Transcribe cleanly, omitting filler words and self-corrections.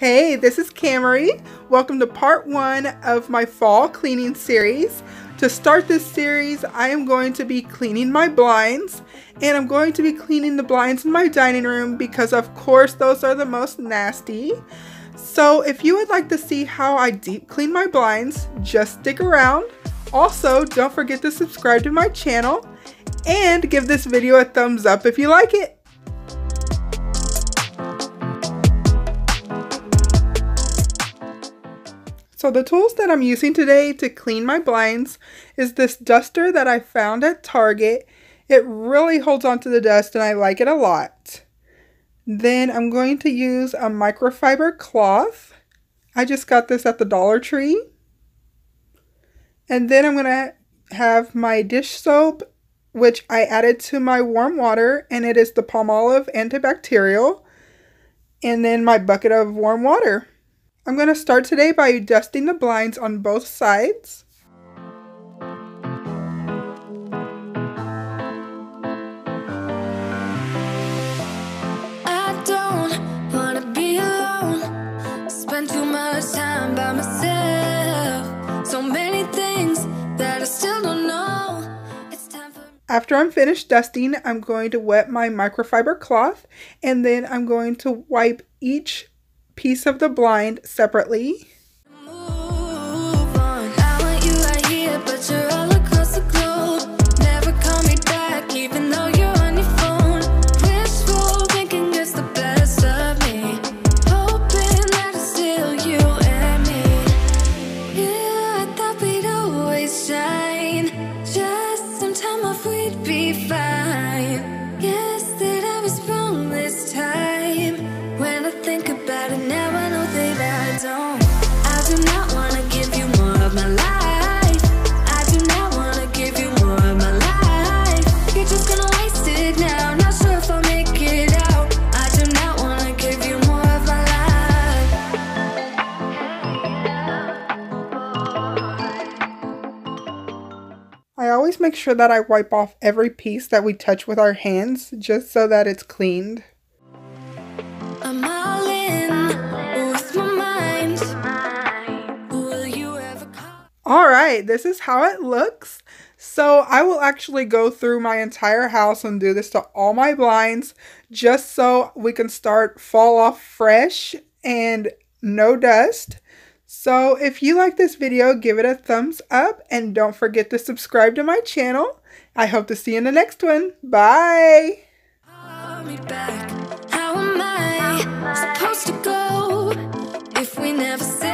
Hey, this is Camerie. Welcome to part one of my fall cleaning series. To start this series, I am going to be cleaning my blinds, and I'm going to be cleaning the blinds in my dining room because of course those are the most nasty. So if you would like to see how I deep clean my blinds, just stick around. Also, don't forget to subscribe to my channel and give this video a thumbs up if you like it. So the tools that I'm using today to clean my blinds is this duster that I found at Target. It really holds onto the dust and I like it a lot. Then I'm going to use a microfiber cloth. I just got this at the Dollar Tree. And then I'm gonna have my dish soap, which I added to my warm water, and it is the Palm Olive antibacterial. And then my bucket of warm water. I'm going to start today by dusting the blinds on both sides. I don't want to be alone. Spend too much time by myself. So many things that I still don't know. It's time for... After I'm finished dusting, I'm going to wet my microfiber cloth, and then I'm going to wipe each piece of the blind separately. Always make sure that I wipe off every piece that we touch with our hands just so that it's cleaned. Alright, this is how it looks. So I will actually go through my entire house and do this to all my blinds just so we can start fall off fresh and no dust. So if you like this video, give it a thumbs up and don't forget to subscribe to my channel. I hope to see you in the next one. Bye! How am I supposed to go if we never